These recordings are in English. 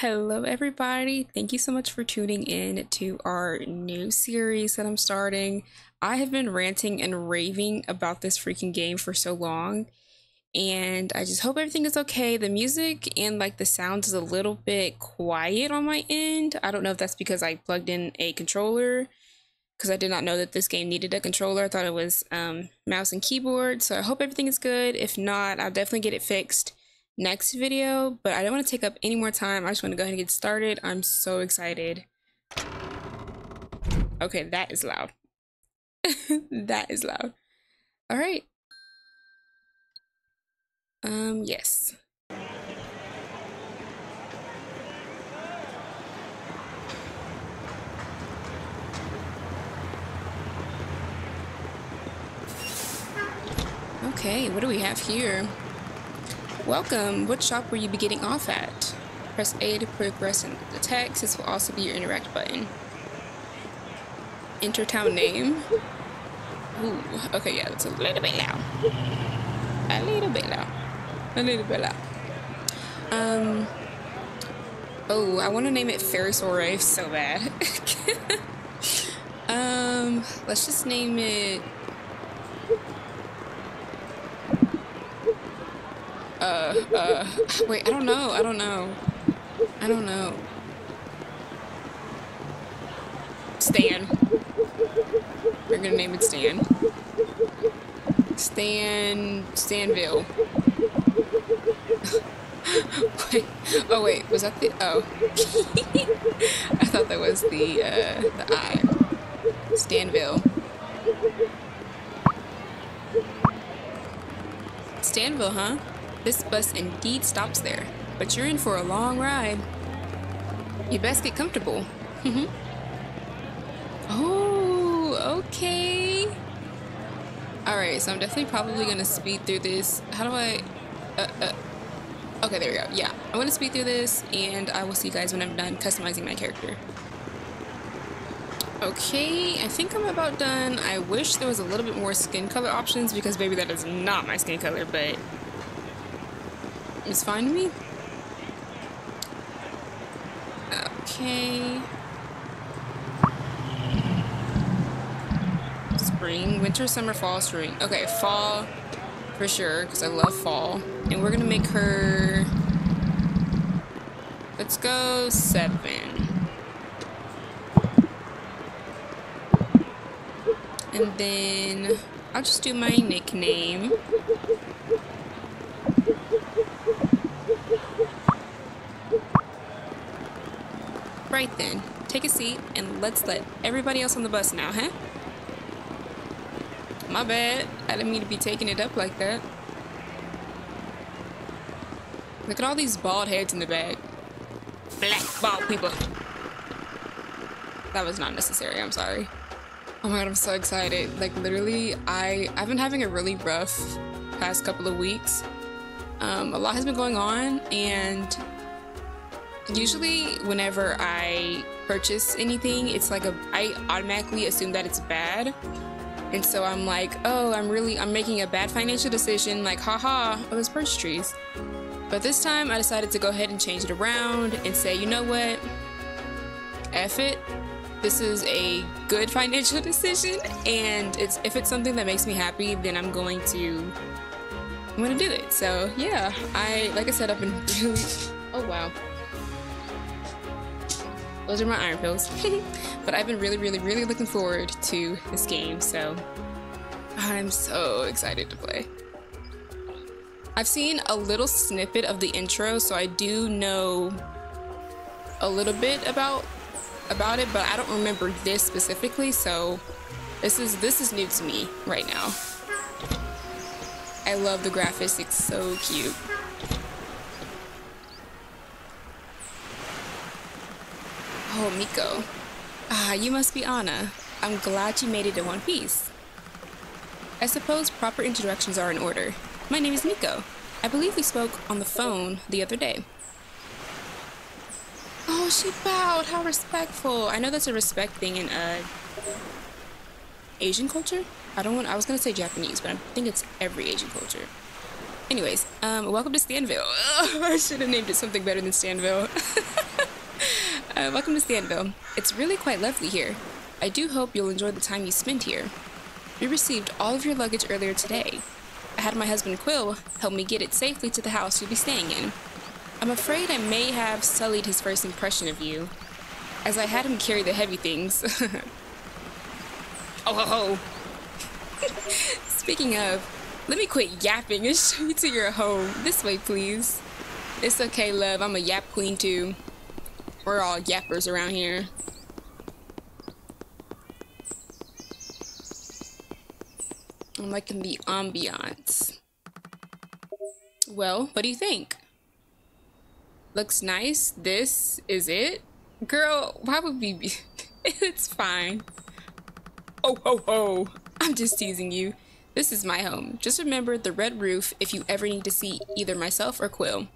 Hello everybody, thank you so much for tuning in to our new series that I'm starting. I have been ranting and raving about this freaking game for so long, and I just hope everything is okay. The music and like the sound is a little bit quiet on my end. I don't know if that's because I plugged in a controller, because I did not know that this game needed a controller. I thought it was mouse and keyboard. So I hope everything is good. If not, I'll definitely get it fixed next video, but I don't want to take up any more time. I just want to go ahead and get started. I'm so excited. Okay, that is loud. That is loud. All right. Yes. Okay, what do we have here? Welcome. What shop will you be getting off at? Press A to progress into the text. This will also be your interact button. Enter town name. Ooh, okay, yeah, that's a little bit loud. A little bit loud. A little bit loud. Oh, I want to name it Ferris or Rafe so bad. Let's just name it wait, I don't know. Stan. We're gonna name it Stan. Stanville. Wait, oh wait, was that the, oh. I thought that was the I. Stanville. Stanville, huh? This bus indeed stops there, but you're in for a long ride. You best get comfortable. Oh, okay. Alright, so I'm definitely probably going to speed through this. How do I... Okay, there we go. Yeah, I'm going to speed through this, and I will see you guys when I'm done customizing my character. Okay, I think I'm about done. I wish there was a little bit more skin color options, because baby, that is not my skin color, but... it's fine to me. Okay. Spring, winter, summer, fall, spring. Okay, fall for sure, because I love fall. And we're gonna make her, let's go 7. And then I'll just do my nickname. Right then, take a seat and let's let everybody else on the bus now, huh? My bad, I didn't mean to be taking it up like that. Look at all these bald heads in the back. Black bald people. That was not necessary, I'm sorry. Oh my god, I'm so excited. Like literally, I've been having a really rough past couple of weeks. A lot has been going on, and usually whenever I purchase anything, it's like I automatically assume that it's bad, and so I'm like, oh, I'm making a bad financial decision, like haha, oh, those purchase trees. But this time I decided to go ahead and change it around and say, you know what, F it, this is a good financial decision, and it's if it's something that makes me happy, then I'm going to do it. So yeah, like I said, I've been really, oh wow, those are my iron pills. But I've been really looking forward to this game, so I'm so excited to play. I've seen a little snippet of the intro, so I do know a little bit about it, but I don't remember this specifically, so this is new to me right now. I love the graphics, it's so cute. Oh, Miko. Ah, you must be Anna. I'm glad you made it in one piece. I suppose proper introductions are in order. My name is Miko. I believe we spoke on the phone the other day. Oh, she bowed. How respectful. I know that's a respect thing in Asian culture. I was gonna say Japanese, but I think it's every Asian culture. Anyways, welcome to Stanville. I should have named it something better than Stanville. Welcome to Stanville. It's really quite lovely here. I do hope you'll enjoy the time you spent here. We received all of your luggage earlier today. I had my husband Quill help me get it safely to the house you'll be staying in. I'm afraid I may have sullied his first impression of you, as I had him carry the heavy things. Oh ho ho! Speaking of, let me quit yapping and show you to your home. This way, please. It's okay, love. I'm a yap queen, too. We're all yappers around here. I'm liking the ambiance. Well, what do you think? Looks nice. This is it? Girl, why would we be... It's fine. Oh, ho, ho. I'm just teasing you. This is my home. Just remember the red roof if you ever need to see either myself or Quill.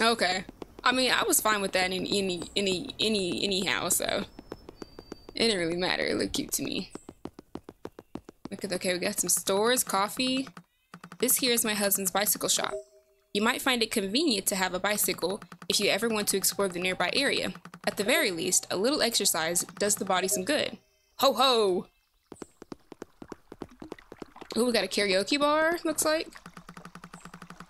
Okay. I mean, I was fine with that in anyhow, so it didn't really matter. It looked cute to me. Okay, we got some stores, coffee. This here is my husband's bicycle shop. You might find it convenient to have a bicycle if you ever want to explore the nearby area. At the very least, a little exercise does the body some good. Ho ho! Ooh, we got a karaoke bar, looks like.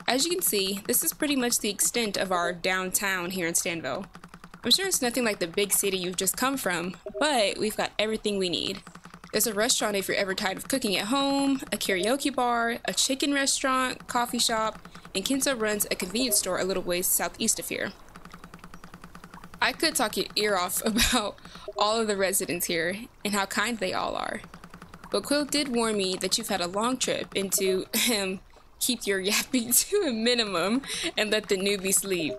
As you can see, this is pretty much the extent of our downtown here in Stanville. I'm sure it's nothing like the big city you've just come from, but we've got everything we need. There's a restaurant if you're ever tired of cooking at home, a karaoke bar, a chicken restaurant, coffee shop, and Kinzo runs a convenience store a little ways southeast of here. I could talk your ear off about all of the residents here and how kind they all are. But Quill did warn me that you've had a long trip and to keep your yapping to a minimum and let the newbie sleep.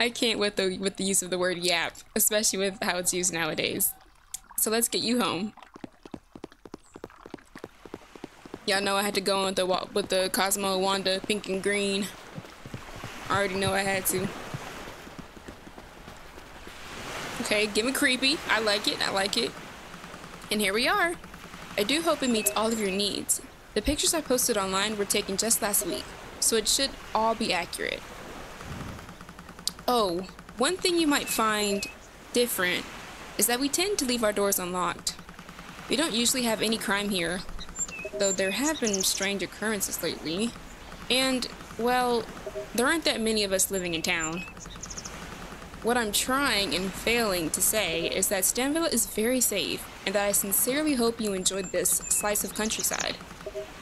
I can't with the use of the word yap, especially with how it's used nowadays. So let's get you home. Y'all know I had to go on with the Cosmo Wanda pink and green. I already know I had to. Okay, give me creepy. I like it. I like it. And here we are. I do hope it meets all of your needs. The pictures I posted online were taken just last week, so it should all be accurate. Oh, one thing you might find different is that we tend to leave our doors unlocked. We don't usually have any crime here, though there have been strange occurrences lately. And, well, there aren't that many of us living in town. What I'm trying and failing to say is that Stanville is very safe, and that I sincerely hope you enjoyed this slice of countryside.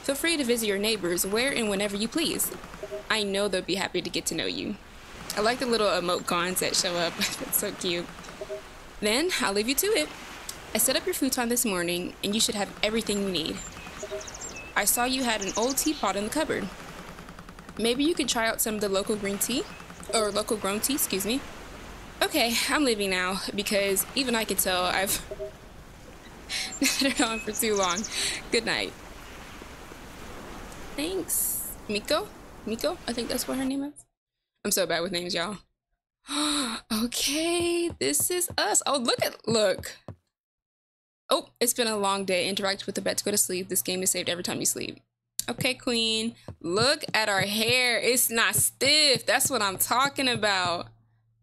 Feel free to visit your neighbors where and whenever you please. I know they'll be happy to get to know you. I like the little emoticons that show up. That's so cute. Then, I'll leave you to it. I set up your futon this morning, and you should have everything you need. I saw you had an old teapot in the cupboard. Maybe you could try out some of the local green tea? Or local grown tea, excuse me. Okay, I'm leaving now, because even I can tell I've had it on for too long. Good night. Thanks. Miko? Miko? I think that's what her name is. I'm so bad with names, y'all. Okay, this is us. Oh, look. Oh, it's been a long day. Interact with the bet to go to sleep. This game is saved every time you sleep. Okay, queen. Look at our hair. It's not stiff. That's what I'm talking about.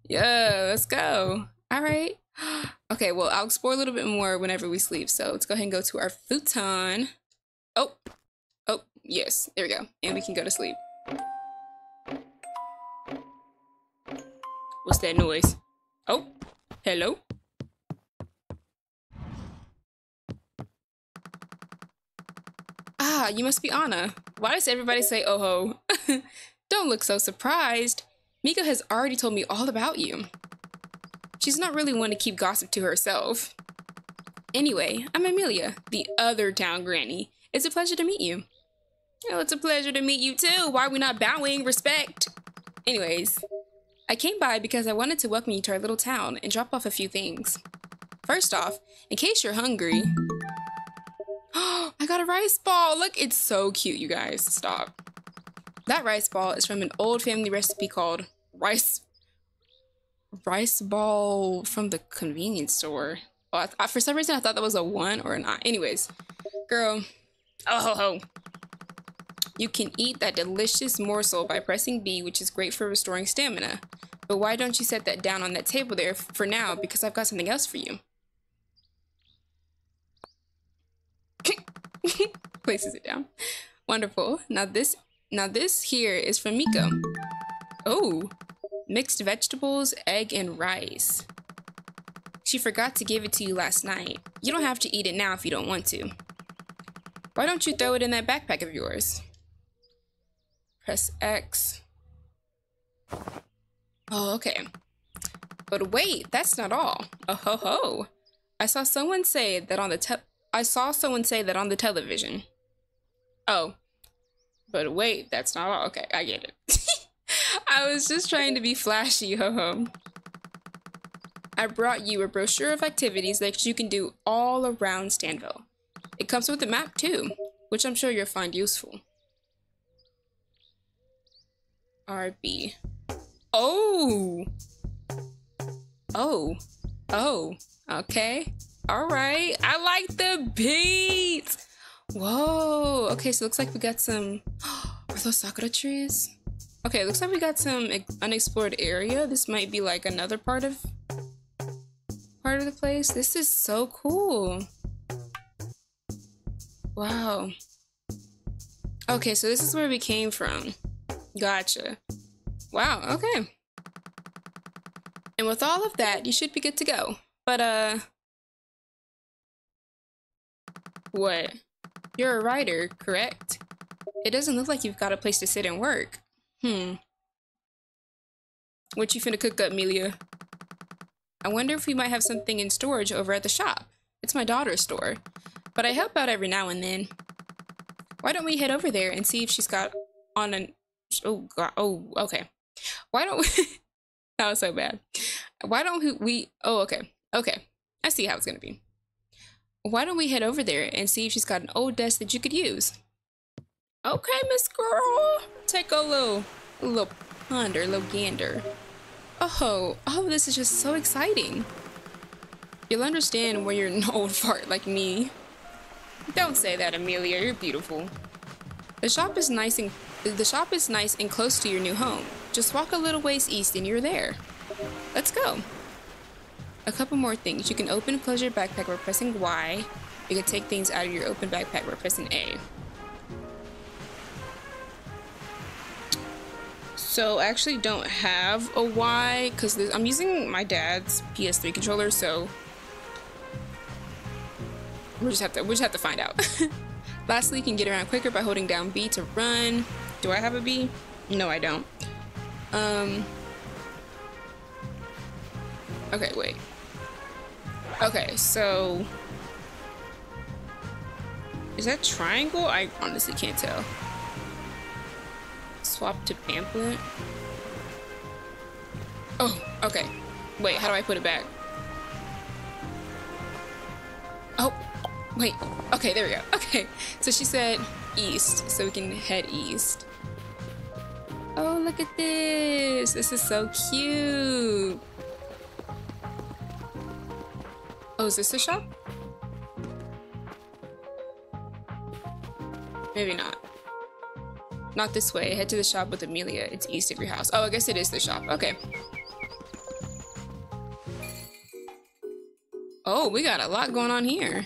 Yeah, let's go. All right. Okay, well, I'll explore a little bit more whenever we sleep. So let's go ahead and go to our futon. Oh, yes, there we go. And we can go to sleep. What's that noise? Oh, hello. Ah, you must be Anna. Why does everybody say oh ho? Don't look so surprised. Miko has already told me all about you. She's not really one to keep gossip to herself. Anyway, I'm Amelia, the other town granny. It's a pleasure to meet you. Oh, it's a pleasure to meet you too. Why are we not bowing? Respect. Anyways, I came by because I wanted to welcome you to our little town and drop off a few things. First off, in case you're hungry... Oh, I got a rice ball. Look, it's so cute, you guys. Stop. That rice ball is from an old family recipe called rice ball from the convenience store. Oh, I for some reason I thought that was a one or an I. Anyways, girl, oh ho ho. You can eat that delicious morsel by pressing B, which is great for restoring stamina. But why don't you set that down on that table there for now, because I've got something else for you. Places it down. Wonderful. Now this here is from Miko. Oh, mixed vegetables, egg, and rice. She forgot to give it to you last night. You don't have to eat it now if you don't want to. Why don't you throw it in that backpack of yours? Press X. Oh, okay. But wait, that's not all. Oh ho ho! I saw someone say that on the television. Oh, but wait, that's not all. Okay, I get it. I was just trying to be flashy, ho ho. I brought you a brochure of activities that you can do all around Stanville. It comes with a map too, which I'm sure you'll find useful. RB. Oh! Oh. Oh. Okay. Alright. I like the beat! Whoa. Okay, so it looks like we got some... Are those sakura trees? Okay, it looks like we got some unexplored area. This might be like another part of the place. This is so cool. Wow. Okay, so this is where we came from. Gotcha. Wow, okay. And with all of that, you should be good to go. But, what? You're a writer, correct? It doesn't look like you've got a place to sit and work. What you finna cook up, Melia? I wonder if we might have something in storage over at the shop. It's my daughter's store, but I help out every now and then. Why don't we head over there and see if she's got on an... Oh, God. Oh, okay. Why don't we... That was so bad. Why don't we... Oh, okay. Okay. I see how it's gonna be. Why don't we head over there and see if she's got an old desk that you could use? Okay, Miss Girl. Take a little ponder, little gander. Oh, all of this is just so exciting. You'll understand when you're an old fart like me. Don't say that, Amelia. You're beautiful. The shop is nice and close to your new home. Just walk a little ways east and you're there. Let's go. A couple more things. You can open and close your backpack by pressing Y. You can take things out of your open backpack by pressing A. So I actually don't have a Y because I'm using my dad's PS3 controller, so we'll just have to find out. Lastly, you can get around quicker by holding down B to run. Do I have a B? No, I don't. Okay, wait. Okay, so is that triangle? I honestly can't tell. Swap to pamphlet. Oh, okay. Wait, how do I put it back? Oh, wait. Okay, there we go. Okay, so she said east, so we can head east. Oh, look at this. This is so cute. Oh, is this a shop? Maybe not. Not this way. Head to the shop with Amelia. It's east of your house. Oh, I guess it is the shop. Okay. Oh, we got a lot going on here.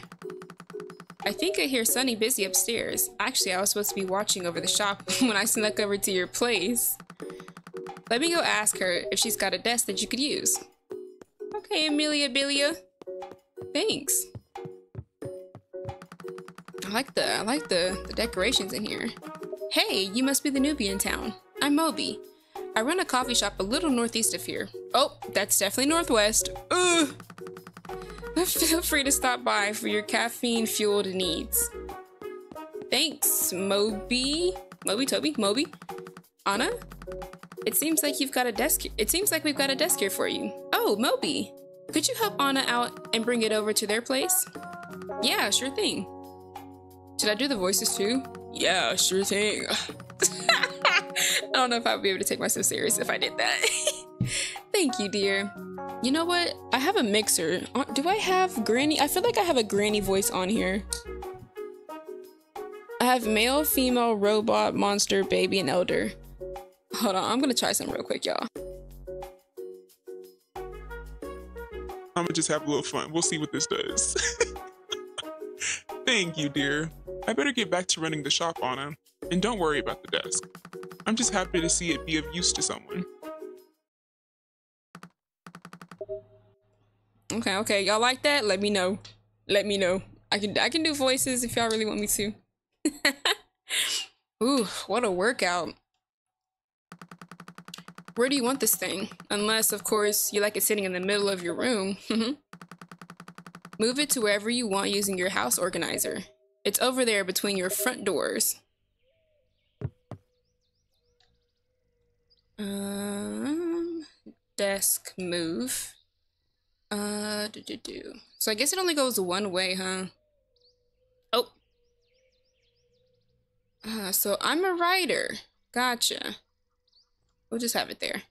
I think I hear Sunny busy upstairs. Actually, I was supposed to be watching over the shop when I snuck over to your place. Let me go ask her if she's got a desk that you could use. Okay, Amelia Bilia. Thanks. I like the decorations in here. Hey, you must be the newbie in town. I'm Moby. I run a coffee shop a little northeast of here. Oh, that's definitely northwest. Ugh. Feel free to stop by for your caffeine-fueled needs. Thanks, Moby. Moby, Toby, Moby. Anna? It seems like we've got a desk here for you. Oh, Moby. Could you help Anna out and bring it over to their place? Yeah, sure thing. Should I do the voices too? Yeah, sure thing. I don't know if I'd be able to take myself serious if I did that. Thank you, dear. You know what? I have a mixer. Do I have granny? I feel like I have a granny voice on here. I have male, female, robot, monster, baby, and elder. Hold on. I'm going to try some real quick, y'all. I'm gonna just have a little fun. We'll see what this does. Thank you, dear. I better get back to running the shop, Anna. And don't worry about the desk. I'm just happy to see it be of use to someone. Okay, y'all like that? Let me know. Let me know. I can do voices if y'all really want me to. Ooh, what a workout. Where do you want this thing? Unless, of course, you like it sitting in the middle of your room. Move it to wherever you want using your house organizer. It's over there between your front doors. Desk move. So I guess it only goes one way, huh? Oh. So I'm a writer. Gotcha. We'll just have it there.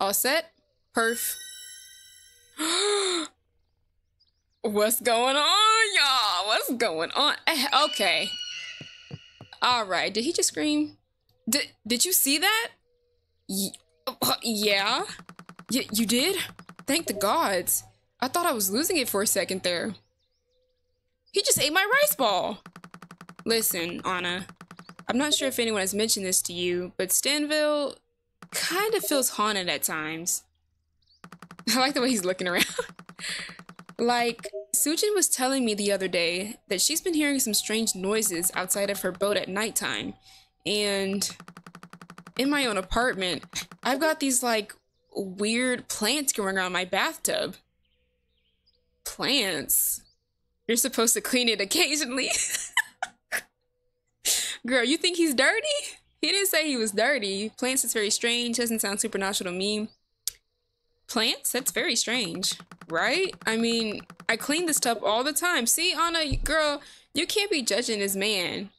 All set. Perf. What's going on, y'all? What's going on? Okay. All right. Did he just scream? Did you see that? Yeah. You did? Thank the gods. I thought I was losing it for a second there. He just ate my rice ball. Listen, Anna. I'm not sure if anyone has mentioned this to you, but Stanville kind of feels haunted at times. I like the way he's looking around. Like, Sujin was telling me the other day that she's been hearing some strange noises outside of her boat at nighttime. And in my own apartment, I've got these, like, weird plants growing around my bathtub. Plants? You're supposed to clean it occasionally. Girl, you think he's dirty? He didn't say he was dirty. Plants is very strange. Doesn't sound supernatural to me. Plants? That's very strange, right? I mean, I clean this tub all the time. See, Anna, girl, you can't be judging this man.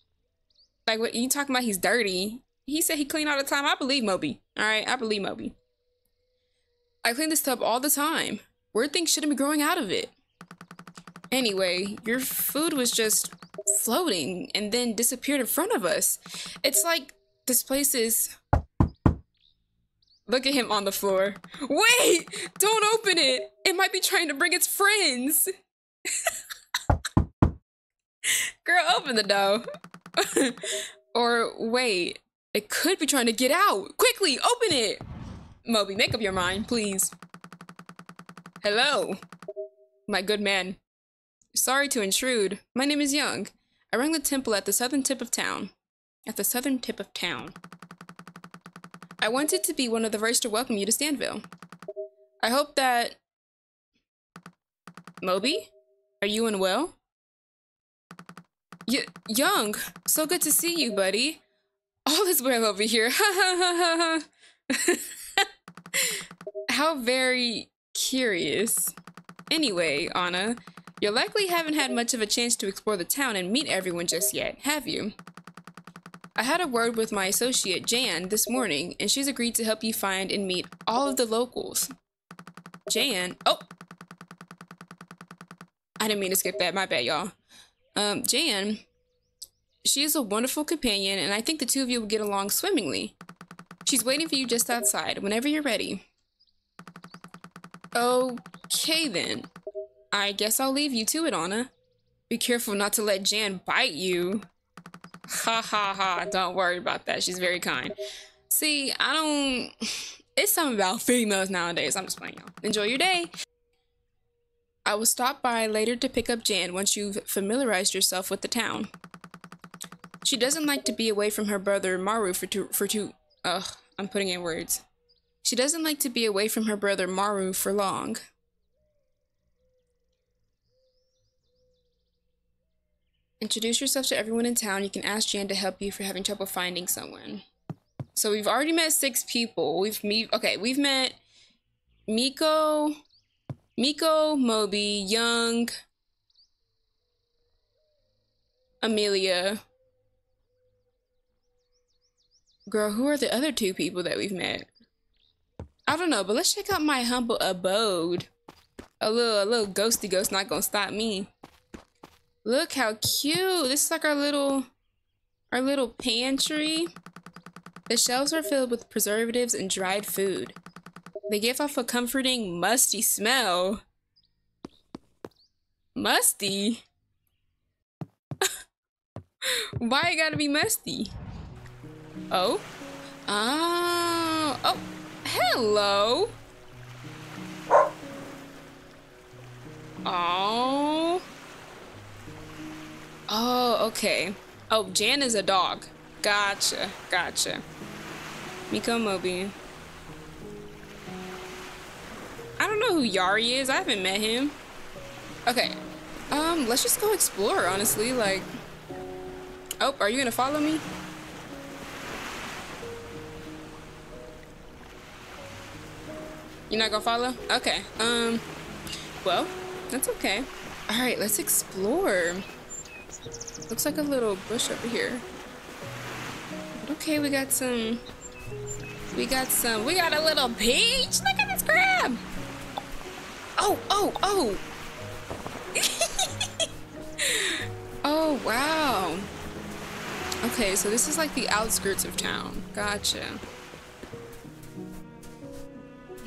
Like, what you talking about? He's dirty. He said he cleaned all the time. I believe Moby. All right, I believe Moby. I clean this tub all the time. Weird things shouldn't be growing out of it. Anyway, your food was just floating and then disappeared in front of us. It's like this place is... Look at him on the floor. Wait! Don't open it! It might be trying to bring its friends! Girl, open the door. Or wait, it could be trying to get out! Quickly, open it! Moby, make up your mind, please. Hello, my good man. Sorry to intrude. My name is Young. I rang the temple at the southern tip of town. I wanted to be one of the first to welcome you to Stanville. I hope that... Moby? Are you unwell? Young! So good to see you, buddy. All is well over here. How very curious. Anyway, Anna... You likely haven't had much of a chance to explore the town and meet everyone just yet, have you? I had a word with my associate, Jan, this morning, and she's agreed to help you find and meet all of the locals. Jan? Oh! I didn't mean to skip that. My bad, y'all. Jan, she is a wonderful companion, and I think the two of you will get along swimmingly. She's waiting for you just outside, whenever you're ready. Okay, then. I guess I'll leave you to it, Anna. Be careful not to let Jan bite you. Ha ha ha, don't worry about that. She's very kind. See, it's something about females nowadays. I'm just playing, y'all. Enjoy your day. I will stop by later to pick up Jan once you've familiarized yourself with the town. She doesn't like to be away from her brother Maru She doesn't like to be away from her brother Maru for long. Introduce yourself to everyone in town. You can ask Jan to help you if you're having trouble finding someone. So we've already met 6 people. We've met Miko, Moby, Young, Amelia. Girl, who are the other 2 people that we've met? I don't know, but let's check out my humble abode. A little ghosty ghost not gonna stop me. Look how cute. This is like our little pantry. The shelves are filled with preservatives and dried food. They give off a comforting, musty smell. Musty? Why it gotta be musty? Oh? Oh, hello! Oh. Oh, okay. Oh, Jan is a dog. Gotcha, gotcha. Miko Moby. I don't know who Yari is. I haven't met him. Okay. Let's just go explore, honestly. Like, oh, are you gonna follow me? You're not gonna follow? Okay. Well, that's okay. All right, let's explore. Looks like a little bush over here. But okay, we got some. We got a little peach. Look at this crab. Oh, oh, oh. Oh, wow. Okay, so this is like the outskirts of town. Gotcha.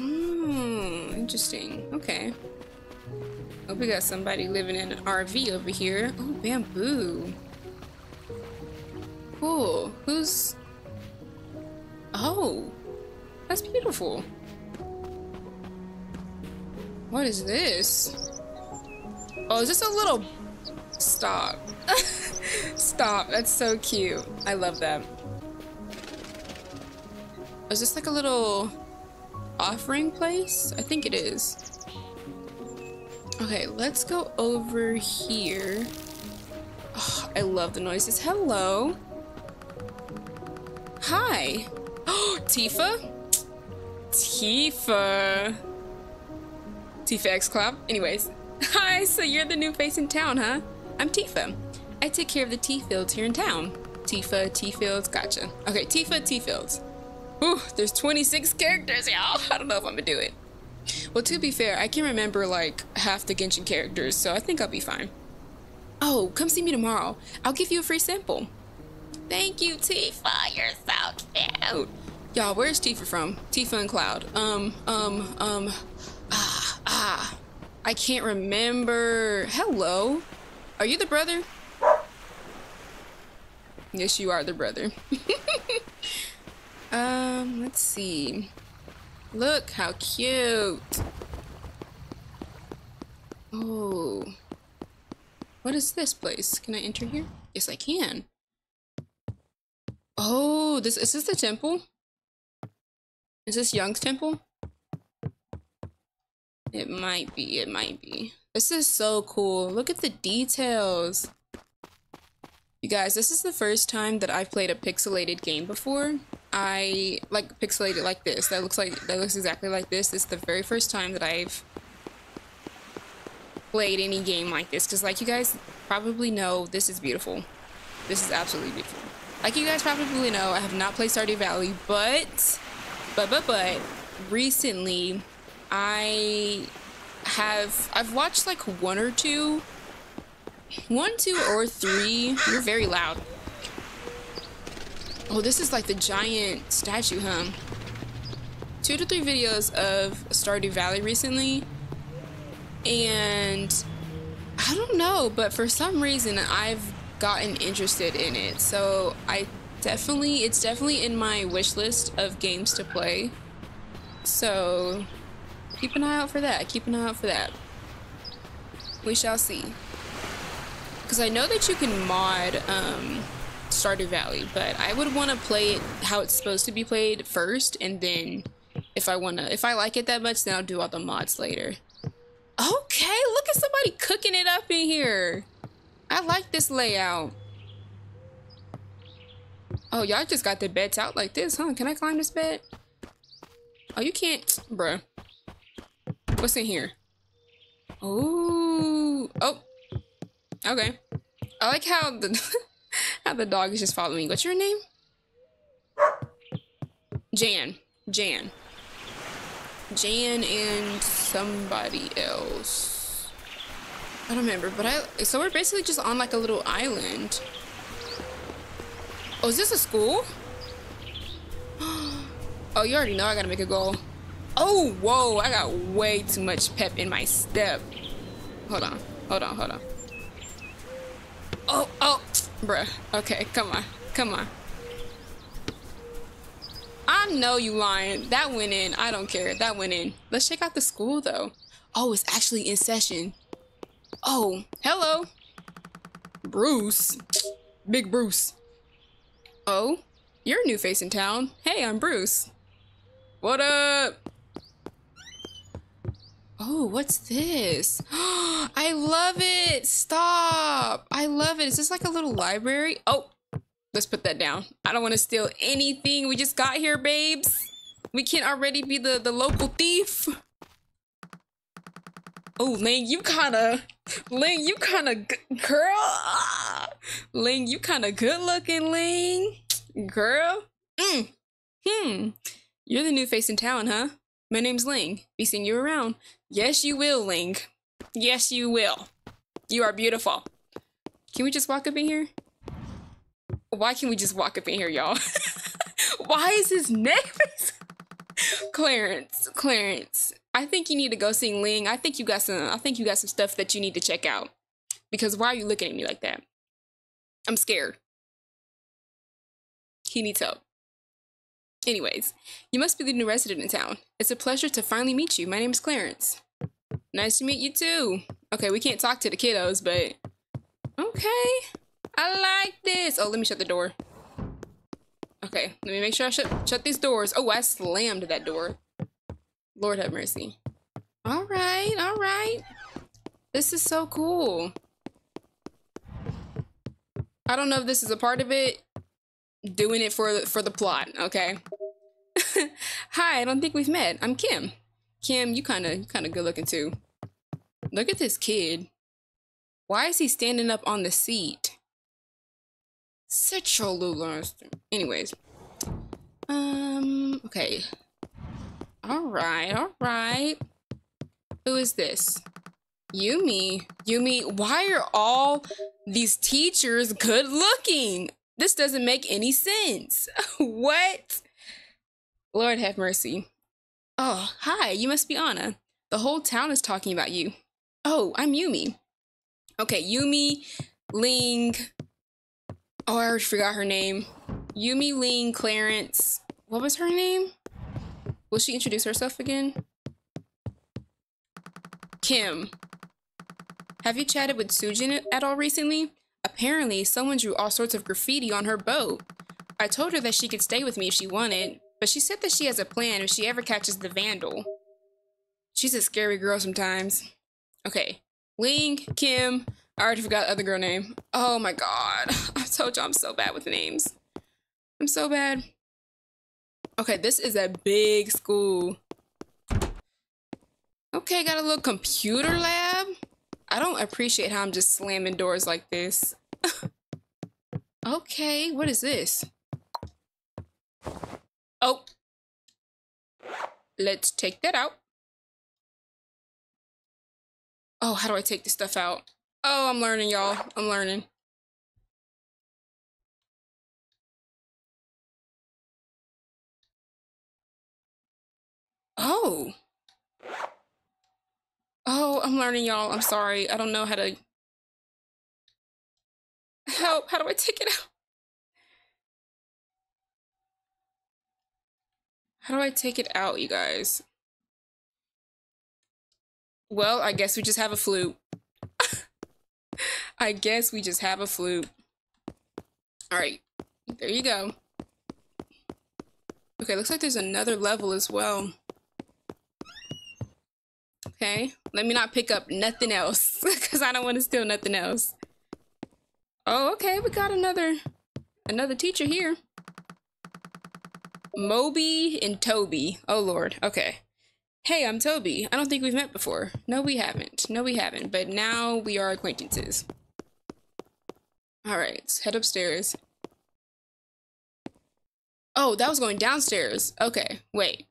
Interesting. Okay. Oh, we got somebody living in an RV over here. Oh, bamboo. Cool. Who's... Oh, that's beautiful. What is this? Oh, is this a little... Stop. Stop. That's so cute. I love that. Is this like a little... offering place? I think it is. Okay, let's go over here. Oh, I love the noises. Hello. Hi. Oh, Tifa? Tifa. Tifa X Club. Anyways. Hi, so you're the new face in town, huh? I'm Tifa. I take care of the tea fields here in town. Tifa, tea fields, gotcha. Okay, Tifa, tea fields. Ooh, there's 26 characters, y'all. I don't know if I'm gonna do it. Well, to be fair, I can remember like half the Genshin characters, so I think I'll be fine. Oh, come see me tomorrow. I'll give you a free sample. Thank you, Tifa. You're so cute. Y'all, where's Tifa from? Tifa and Cloud. I can't remember. Hello. Are you the brother? Yes, you are the brother. Let's see. Look how cute. Oh. What is this place? Can I enter here? Yes, I can. Oh, this is this the temple? Is this Young's temple? It might be, it might be. This is so cool. Look at the details. You guys, this is the first time that I've played a pixelated game before. I like pixelated like this. That looks exactly like this. This is the very first time that I've played any game like this, because like you guys probably know, this is beautiful. This is absolutely beautiful. Like you guys probably know, I have not played Stardew Valley, but recently I've watched like one, two, or three. You're very loud. Oh, this is like the giant statue, huh? 2 to 3 videos of Stardew Valley recently, and I don't know, but for some reason I've gotten interested in it. So it's definitely in my wish list of games to play. So keep an eye out for that. Keep an eye out for that. We shall see. Because I know that you can mod Stardew Valley, but I would want to play it how it's supposed to be played first, and then if I like it that much, then I'll do all the mods later. Okay, look at somebody cooking it up in here. I like this layout. Oh, y'all just got the beds out like this, huh? Can I climb this bed? Oh, you can't, bruh. What's in here? Ooh. Oh, okay. I like how the how the dog is just following me. What's your name? Jan and somebody else. I don't remember, but so we're basically just on like a little island. Oh, is this a school? Oh, you already know I gotta make a goal. Oh, whoa, I got way too much pep in my step. Hold on, hold on, hold on. Oh, oh, bruh. Okay, come on, come on. I know you lying. That went in. I don't care. That went in. Let's check out the school, though. Oh, it's actually in session. Oh, hello. Bruce. Big Bruce. Oh, you're a new face in town. Hey, I'm Bruce. What up? Oh, what's this? I love it. Stop. I love it. Is this like a little library? Oh, let's put that down. I don't want to steal anything. We just got here, babes. We can't already be the local thief. Oh, Ling, you kind of... Ling, you kind of... Girl. Ah. Ling, you kind of good looking, Ling. Girl. Mm. Hmm. You're the new face in town, huh? My name's Ling. Be seeing you around. Yes, you will, Ling. Yes, you will. You are beautiful. Can we just walk up in here? Why can't we just walk up in here, y'all? Why is his neck? Clarence, Clarence. I think you need to go see Ling. I think you got some stuff that you need to check out. Because why are you looking at me like that? I'm scared. He needs help. Anyways, you must be the new resident in town. It's a pleasure to finally meet you. My name is Clarence. Nice to meet you too. Okay, we can't talk to the kiddos, but... Okay. I like this. Oh, let me shut the door. Okay, let me make sure I shut these doors. Oh, I slammed that door. Lord have mercy. All right, all right. This is so cool. I don't know if this is a part of it. Doing it for the plot, okay? Hi, I don't think we've met. I'm Kim. Kim, you kind of good looking too. Look at this kid. Why is he standing up on the seat? Such a little. Anyways, okay. All right, all right. Who is this? Yumi. Yumi. Why are all these teachers good looking? This doesn't make any sense. What? Lord have mercy. Oh, hi, you must be Anna. The whole town is talking about you. Oh, I'm Yumi. Okay, Yumi, Ling. Oh, I already forgot her name. Yumi, Ling, Clarence. What was her name? Will she introduce herself again? Kim. Have you chatted with Sujin at all recently? Apparently, someone drew all sorts of graffiti on her boat. I told her that she could stay with me if she wanted, but she said that she has a plan if she ever catches the vandal. She's a scary girl sometimes. Okay. Ling, Kim, I already forgot the other girl name. Oh my god. I told you I'm so bad with names. I'm so bad. Okay, this is a big school. Okay, got a little computer lab. I don't appreciate how I'm just slamming doors like this. Okay, what is this? Oh. Let's take that out. Oh, how do I take this stuff out? Oh, I'm learning, y'all. I'm learning. Oh. Oh, I'm learning, y'all. I'm sorry. I don't know how to... Help. How do I take it out? How do I take it out, you guys? Well, I guess we just have a flute. I guess we just have a flute. All right. There you go. Okay, looks like there's another level as well. Okay, let me not pick up nothing else because I don't want to steal nothing else. Oh, okay, we got another teacher here. Moby and Toby. Oh, Lord. Okay. Hey, I'm Toby. I don't think we've met before. No, we haven't. No, we haven't. But now we are acquaintances. All right, let's head upstairs. Oh, that was going downstairs. Okay, wait.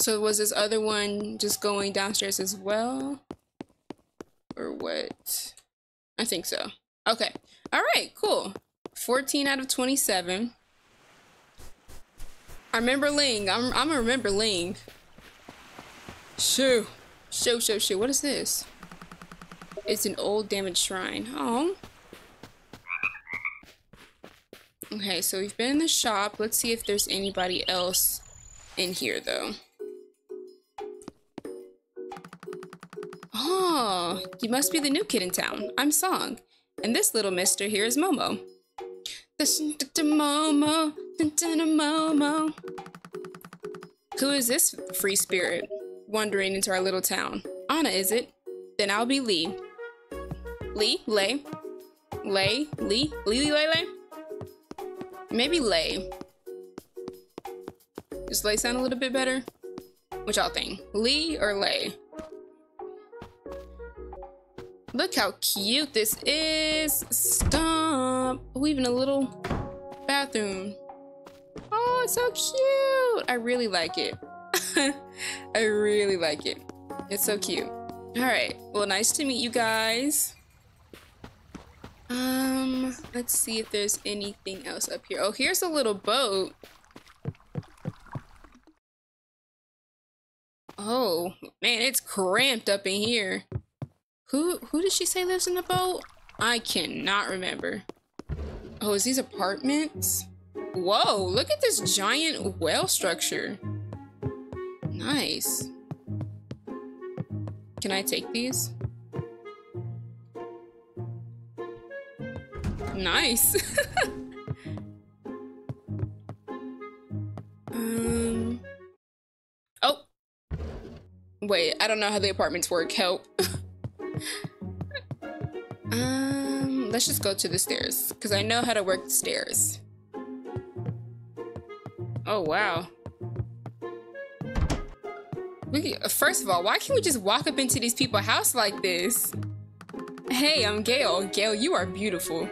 So was this other one just going downstairs as well? Or what? I think so. Okay. All right, cool. 14 out of 27. I remember Ling. I'm gonna remember Ling. Shoo. Shoo, shoo, shoo. What is this? It's an old damaged shrine. Oh. Okay, so we've been in the shop. Let's see if there's anybody else in here, though. Oh, you must be the new kid in town. I'm Song. And this little mister here is Momo. Momo. Momo. Who is this free spirit wandering into our little town? Anna, is it? Then I'll be Lee. Lee? Lay? Lay? Lee? Lee? Lay? Lay? Maybe Lay. Does Lay sound a little bit better? What y'all think? Lee or Lay? Look how cute this is. Stomp. Ooh, even a little bathroom. Oh, it's so cute. I really like it. I really like it. It's so cute. All right. Well, nice to meet you guys. Let's see if there's anything else up here. Oh, here's a little boat. Oh, man, it's cramped up in here. Who did she say lives in the boat? I cannot remember. Oh, is these apartments? Whoa, look at this giant whale structure. Nice. Can I take these? Nice. Oh. Wait, I don't know how the apartments work. Help. Let's just go to the stairs, because I know how to work the stairs. Oh, wow. First of all, why can't we just walk up into these people's house like this? Hey, I'm Gail. Gail, you are beautiful.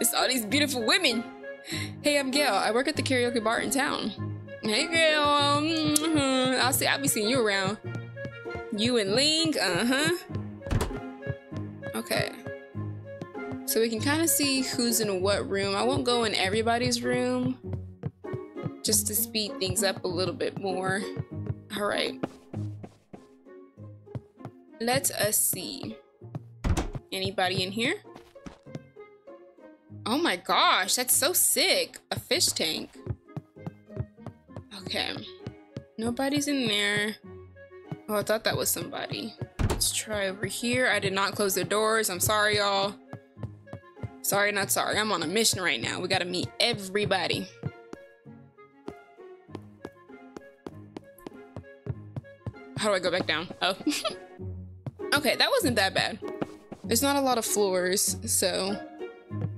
It's all these beautiful women. Hey, I'm Gail. I work at the karaoke bar in town. Hey, Gail. I'll be seeing you around. You and Ling, Okay. So we can kind of see who's in what room. I won't go in everybody's room, just to speed things up a little bit more. All right. Let us see. Anybody in here? Oh my gosh, that's so sick. A fish tank. Okay. Nobody's in there. Oh, I thought that was somebody. Let's try over here. I did not close the doors. I'm sorry, y'all. Sorry, not sorry. I'm on a mission right now. We gotta meet everybody. How do I go back down? Oh. Okay, that wasn't that bad. There's not a lot of floors, so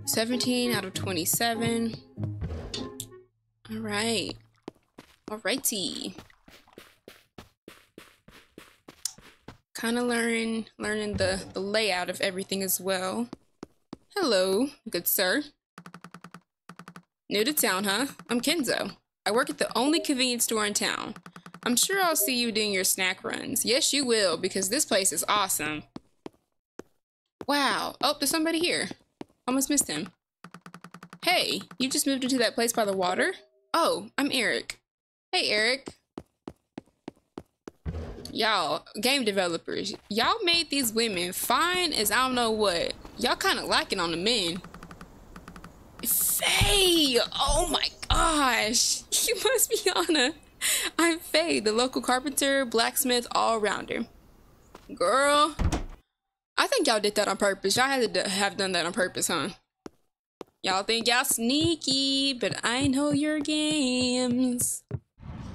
17 out of 27. All right. Alrighty. Kind of learning the layout of everything as well. Hello, good sir. New to town, huh? I'm Kenzo. I work at the only convenience store in town. I'm sure I'll see you doing your snack runs. Yes, you will, because this place is awesome. Wow. Oh, there's somebody here. Almost missed him. Hey, you just moved into that place by the water? Oh, I'm Eric. Hey, Eric. Y'all, game developers, y'all made these women fine as I don't know what. Y'all kind of lacking on the men. Faye! Oh my gosh! You must be Anna. I'm Faye, the local carpenter, blacksmith, all-rounder. Girl, I think y'all did that on purpose. Y'all had to have done that on purpose, huh? Y'all think y'all sneaky, but I know your games.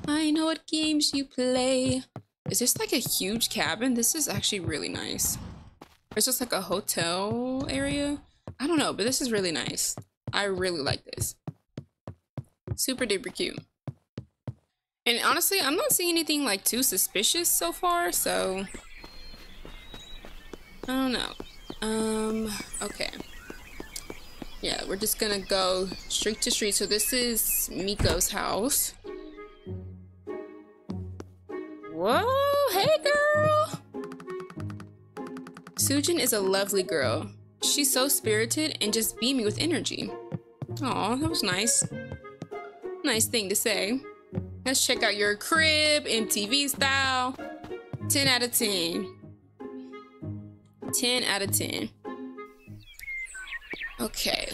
I know what games you play. Is this like a huge cabin? This is actually really nice. It's just like a hotel area. I don't know, but this is really nice. I really like this. Super duper cute. And honestly, I'm not seeing anything like too suspicious so far, so I don't know. Okay. Yeah, we're just gonna go street to street. So this is Miko's house. Whoa, hey girl! Sujin is a lovely girl. She's so spirited and just beaming with energy. Aw, that was nice. Nice thing to say. Let's check out your crib, MTV style. 10 out of 10. 10 out of 10. Okay,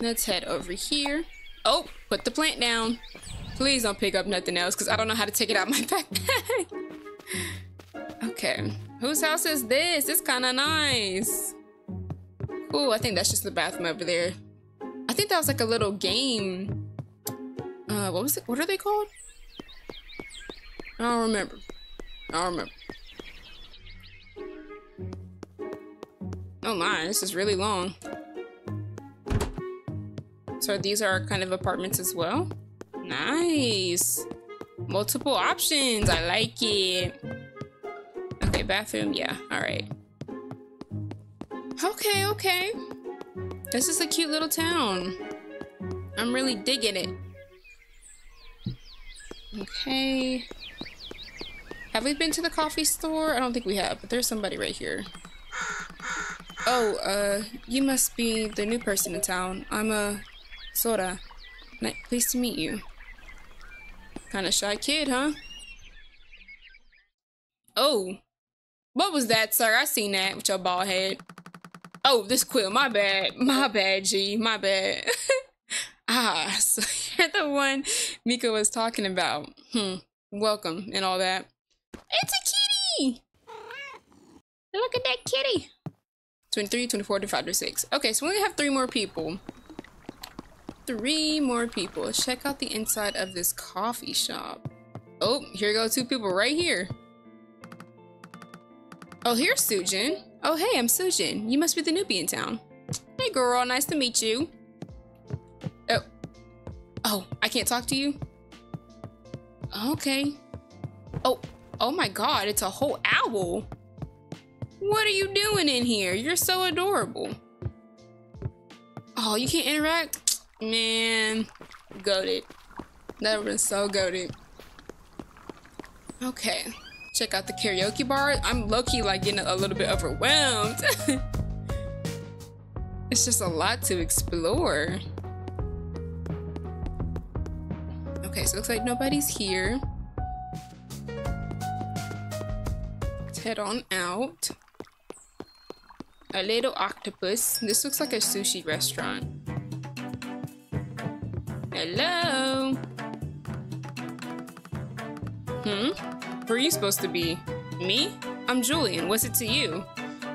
let's head over here. Oh, put the plant down. Please don't pick up nothing else because I don't know how to take it out of my backpack. Okay, whose house is this? It's kind of nice. Oh, I think that's just the bathroom over there. I think that was like a little game. What was it? What are they called? I don't remember. I don't remember. Oh my, this is really long. So these are kind of apartments as well. Nice. Multiple options. I like it. Okay, bathroom. Yeah. All right. Okay, okay. This is a cute little town. I'm really digging it. Okay. Have we been to the coffee store? I don't think we have, but there's somebody right here. Oh, you must be the new person in town. I'm Sora. Nice, pleased to meet you. Kind of shy kid, huh? Oh. What was that, sir? I seen that with your bald head. Oh, this quill. My bad. My bad, G. My bad. Ah, so you're the one Mika was talking about. Welcome and all that. It's a kitty! Look at that kitty! 23, 24, 25, 26. Okay, so we only have 3 more people. 3 more people. Let's check out the inside of this coffee shop. Oh, here go 2 people right here. Oh, here's Sujin. Oh, hey, I'm Sujin. You must be the newbie in town. Hey, girl. Nice to meet you. Oh. Oh, I can't talk to you? Okay. Oh, oh my god. It's a whole owl. What are you doing in here? You're so adorable. Oh, you can't interact? Man. Goated. That would have been so goated. Okay. Check out the karaoke bar. I'm low-key like getting a little bit overwhelmed. It's just a lot to explore. Okay, so it looks like nobody's here. Let's head on out. A little octopus. This looks like a sushi restaurant. Hello. Who are you supposed to be? Me? I'm Julian. What's it to you?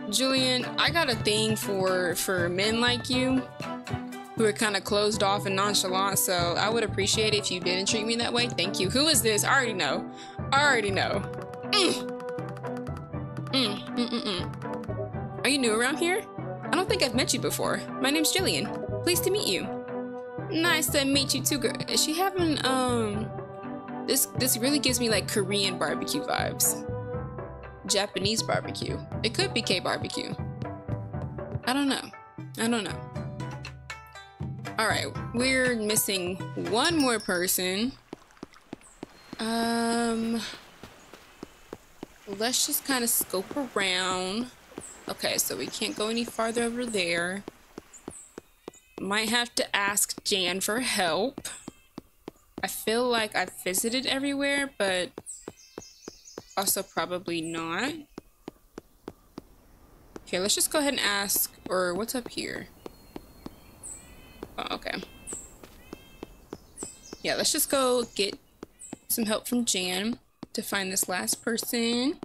Julian, I got a thing for men like you who are kind of closed off and nonchalant, so I would appreciate it if you didn't treat me that way. Thank you. Who is this? I already know. I already know. Are you new around here? I don't think I've met you before. My name's Jillian. Pleased to meet you. Nice to meet you too, girl. Is she having, this really gives me like Korean barbecue vibes. Japanese barbecue. It could be K-barbecue. I don't know. I don't know. Alright, we're missing one more person. Let's just kind of scope around. Okay, so we can't go any farther over there. Might have to ask Jan for help. I feel like I've visited everywhere, but also probably not. Okay, let's just go ahead and ask, or what's up here? Oh, okay. Yeah, let's just go get some help from Jan to find this last person.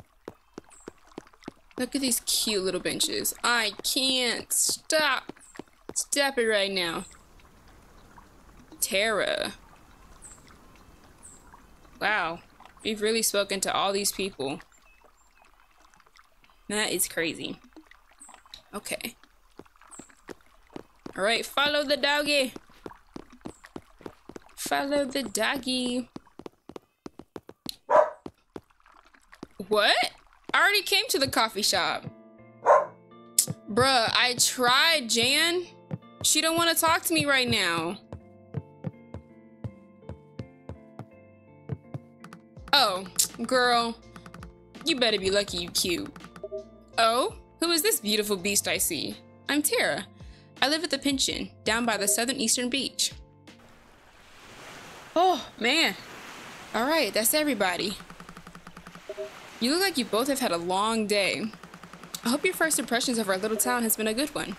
Look at these cute little benches. I can't stop. Stop it right now. Tara. Wow. We've really spoken to all these people. That is crazy. Okay. Alright, follow the doggy. Follow the doggy. What? I already came to the coffee shop. Bruh, I tried, Jan. She don't want to talk to me right now. Oh, girl. You better be lucky you cute. Oh, who is this beautiful beast I see? I'm Tara. I live at the pension, down by the southern eastern beach. Oh, man. All right, that's everybody. You look like you both have had a long day. I hope your first impressions of our little town has been a good one.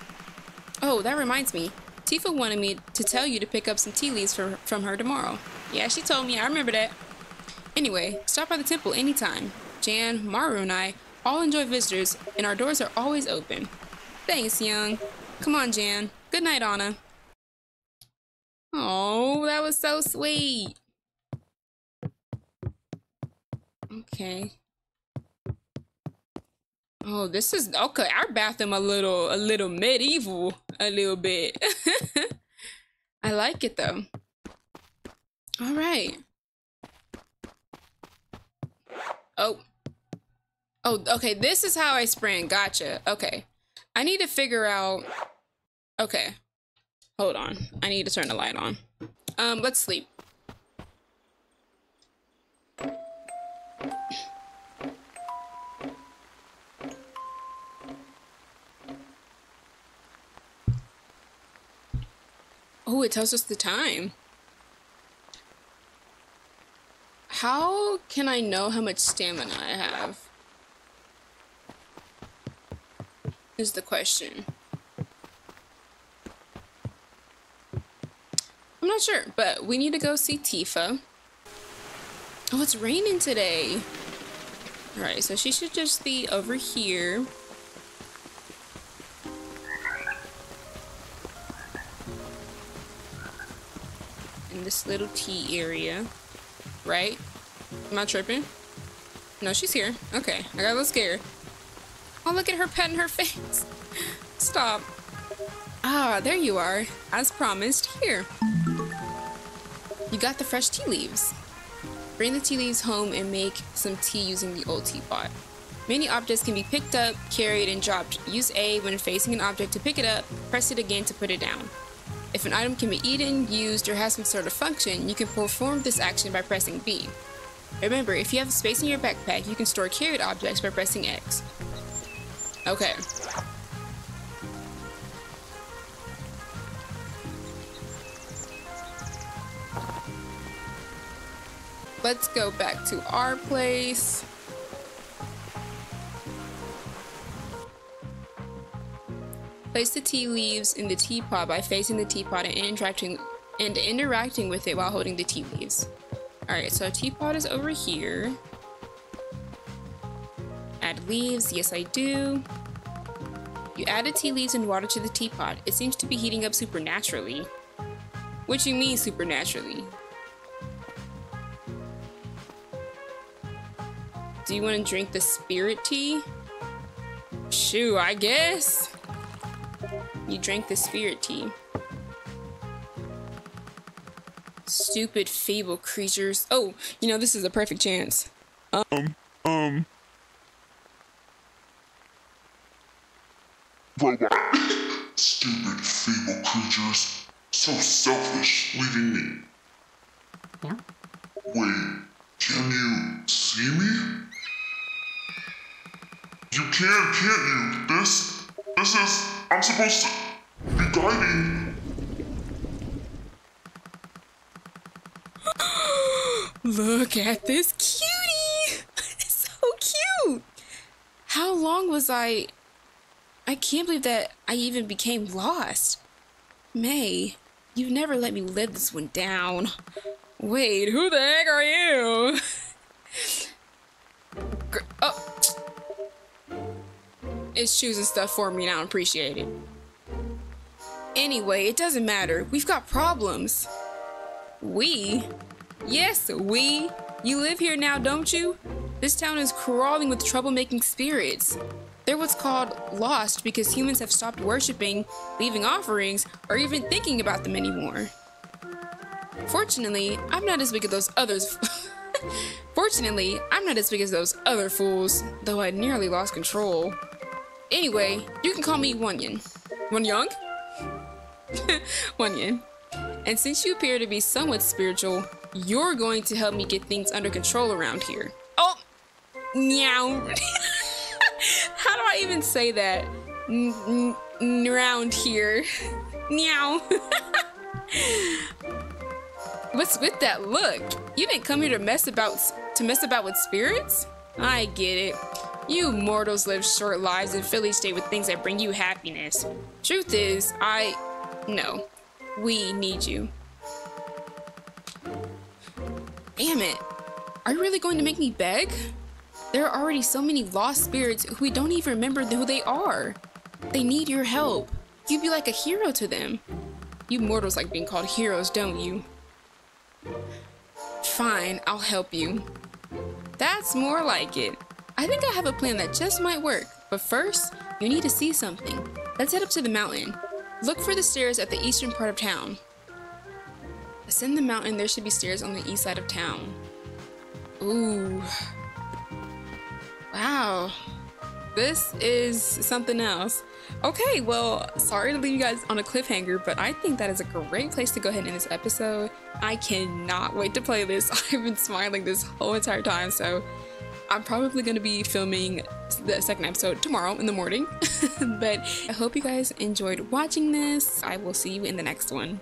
Oh, that reminds me. Tifa wanted me to tell you to pick up some tea leaves from her tomorrow. Yeah, she told me. I remember that. Anyway, stop by the temple anytime. Jan, Maru, and I all enjoy visitors, and our doors are always open. Thanks, Young. Come on, Jan. Good night, Anna. Oh, that was so sweet. Okay. Oh, this is okay. Our bathroom a little medieval, a little bit. I like it though. All right. Oh, okay. This is how I sprint. Gotcha. Okay. I need to figure out. Okay. Hold on. I need to turn the light on. Let's sleep. Oh, it tells us the time. How can I know how much stamina I have? Is the question. I'm not sure, but we need to go see Tifa. Oh, it's raining today. All right, so she should just be over here. This little tea area, right? Am I tripping? No, she's here. Okay, I got a little scared. Oh, look at her petting her face. Stop. Ah, there you are. As promised, here. You got the fresh tea leaves. Bring the tea leaves home and make some tea using the old teapot. Many objects can be picked up, carried, and dropped. Use A when facing an object to pick it up, press it again to put it down. If an item can be eaten, used, or has some sort of function, you can perform this action by pressing B. Remember, if you have space in your backpack, you can store carried objects by pressing X. Okay. Let's go back to our place. Place the tea leaves in the teapot by facing the teapot and interacting with it while holding the tea leaves. Alright, so teapot is over here. Add leaves. Yes, I do. You added tea leaves and water to the teapot. It seems to be heating up supernaturally. What you mean supernaturally? Do you want to drink the spirit tea? Shoo, I guess. You drank the spirit tea. Stupid, feeble creatures. Oh, you know, this is a perfect chance. Robot. Stupid, feeble creatures. So selfish, leaving me. Yeah? Wait, can you see me? You can, can't you? This is... I'm supposed to be guiding. Look at this cutie. It's so cute. How long was I can't believe that I even became lost. May, you've never let me live this one down. Wait, who the heck are you? Oh. It's choosing stuff for me now. I appreciate it. Anyway, it doesn't matter. We've got problems. We? Yes, we. You live here now, don't you? This town is crawling with troublemaking spirits. They're what's called lost because humans have stopped worshipping, leaving offerings, or even thinking about them anymore. Fortunately, I'm not as big as those others. Fortunately, I'm not as big as those other fools, though I nearly lost control. Anyway, you can call me Wonyoung. Wonyoung? Wonyoung. And since you appear to be somewhat spiritual, you're going to help me get things under control around here. Oh! Meow. How do I even say that? Around here. Meow. What's with that look? You didn't come here to mess about with spirits? I get it. You mortals live short lives and fill each day with things that bring you happiness. Truth is, no. We need you. Damn it. Are you really going to make me beg? There are already so many lost spirits who don't even remember who they are. They need your help. You'd be like a hero to them. You mortals like being called heroes, don't you? Fine, I'll help you. That's more like it. I think I have a plan that just might work, but first, you need to see something. Let's head up to the mountain. Look for the stairs at the eastern part of town. Ascend the mountain, there should be stairs on the east side of town. Ooh. Wow. This is something else. Okay, well, sorry to leave you guys on a cliffhanger, but I think that is a great place to go ahead and end this episode. I cannot wait to play this. I've been smiling this whole entire time, so I'm probably going to be filming the second episode tomorrow in the morning. But I hope you guys enjoyed watching this. I will see you in the next one.